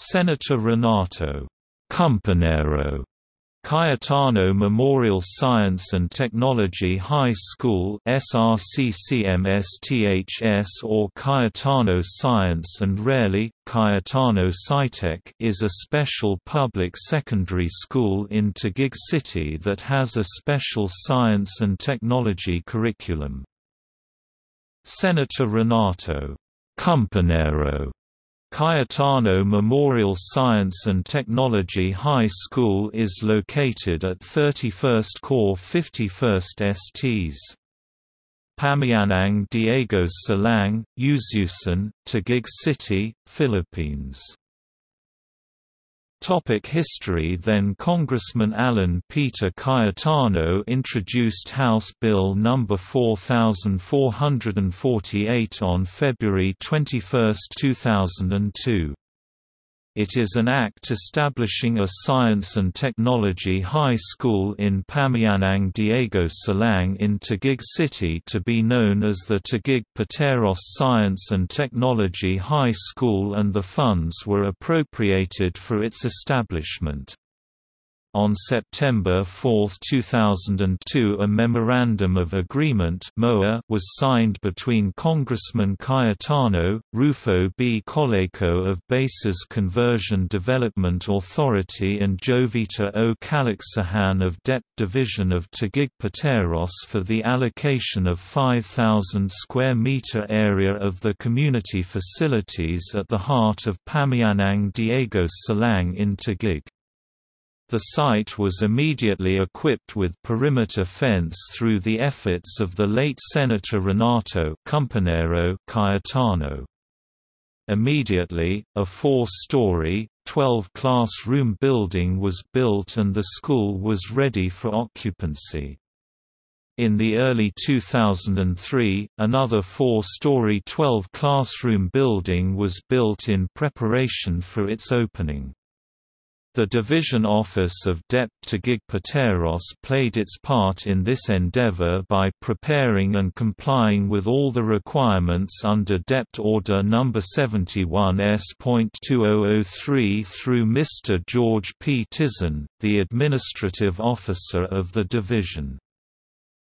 Senator Renato Compañero Cayetano Memorial Science and Technology High School SRCCMSTHS or Cayetano Science and rarely, Cayetano SciTech is a special public secondary school in Taguig City that has a special science and technology curriculum. Senator Renato Compañero Cayetano Memorial Science and Technology High School is located at 31st Corps 51st STs. Pamayanang Diego Silang, Ususan, Taguig City, Philippines. History. Then Congressman Alan Peter Cayetano introduced House Bill No. 4448 on February 21, 2002. It is an act establishing a science and technology high school in Pamayanang Diego Silang in Taguig City to be known as the Taguig Pateros Science and Technology High School, and the funds were appropriated for its establishment. On September 4, 2002, a Memorandum of Agreement was signed between Congressman Cayetano, Rufo B. Coleco of Bases Conversion Development Authority and Jovita O. Calixahan of DepEd Division of Taguig Pateros for the allocation of 5,000 square meter area of the community facilities at the heart of Pamayanang Diego Silang in Taguig. The site was immediately equipped with perimeter fence through the efforts of the late Senator Renato Compañero Cayetano. Immediately, a 4-story, 12-classroom building was built and the school was ready for occupancy. In the early 2003, another 4-story 12-classroom building was built in preparation for its opening. The Division Office of DepEd Taguig Pateros played its part in this endeavor by preparing and complying with all the requirements under DepEd Order No. 71S.2003 through Mr. George P. Tizen, the administrative officer of the division.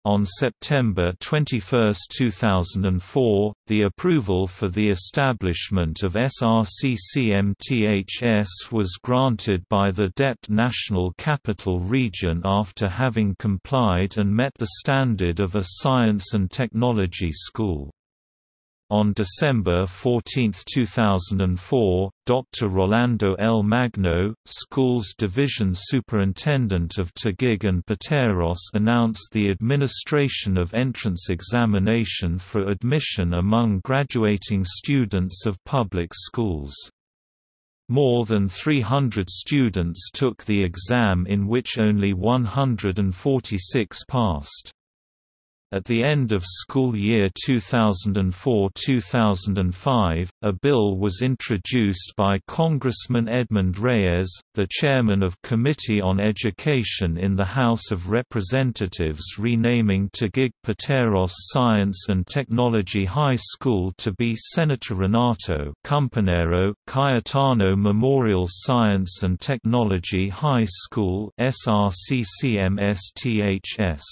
On September 21, 2004, the approval for the establishment of SRCCMSTHS was granted by the DepEd National Capital Region after having complied and met the standard of a science and technology school. On December 14, 2004, Dr. Rolando L. Magno, Schools Division Superintendent of Taguig and Pateros, announced the administration of entrance examination for admission among graduating students of public schools. More than 300 students took the exam, in which only 146 passed. At the end of school year 2004-2005, a bill was introduced by Congressman Edmund Reyes, the chairman of Committee on Education in the House of Representatives, renaming Taguig Pateros Science and Technology High School to be Senator Renato Compañero Cayetano Memorial Science and Technology High School (SRCCMSTHS).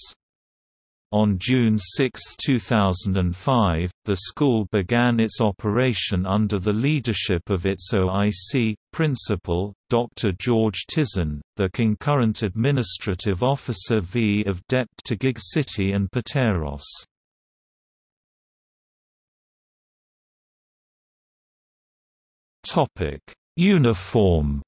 On June 6, 2005, the school began its operation under the leadership of its OIC principal, Dr. George Tizen, the concurrent administrative officer V of DepEd Taguig City and Pateros. Topic: Uniform.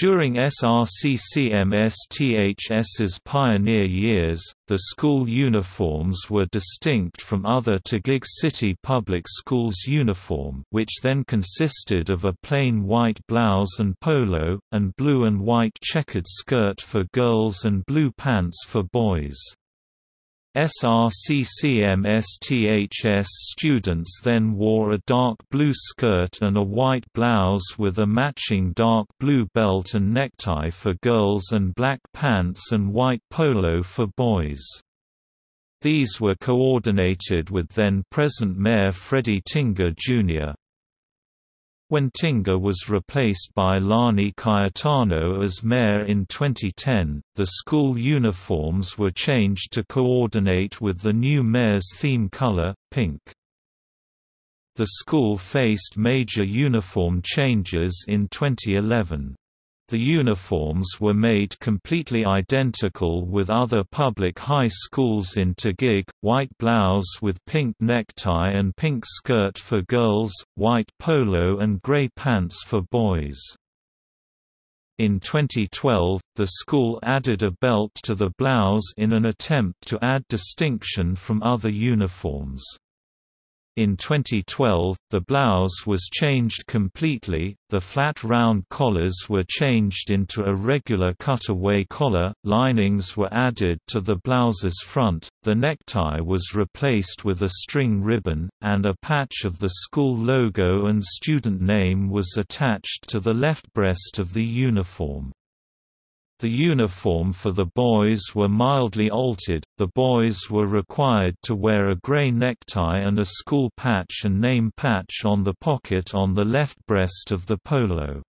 During SRCCMSTHS's pioneer years, the school uniforms were distinct from other Taguig City public schools' uniform, which then consisted of a plain white blouse and polo, and blue and white checkered skirt for girls and blue pants for boys. SRCCMSTHS students then wore a dark blue skirt and a white blouse with a matching dark blue belt and necktie for girls and black pants and white polo for boys. These were coordinated with then-present Mayor Freddie Tinga Jr. when Tinga was replaced by Lani Cayetano as mayor in 2010, the school uniforms were changed to coordinate with the new mayor's theme color, pink. The school faced major uniform changes in 2011. The uniforms were made completely identical with other public high schools in Taguig: white blouse with pink necktie and pink skirt for girls, white polo and gray pants for boys. In 2012, the school added a belt to the blouse in an attempt to add distinction from other uniforms. In 2012, the blouse was changed completely, the flat round collars were changed into a regular cutaway collar, linings were added to the blouse's front, the necktie was replaced with a string ribbon, and a patch of the school logo and student name was attached to the left breast of the uniform. The uniform for the boys were mildly altered. The boys were required to wear a grey necktie and a school patch and name patch on the pocket on the left breast of the polo.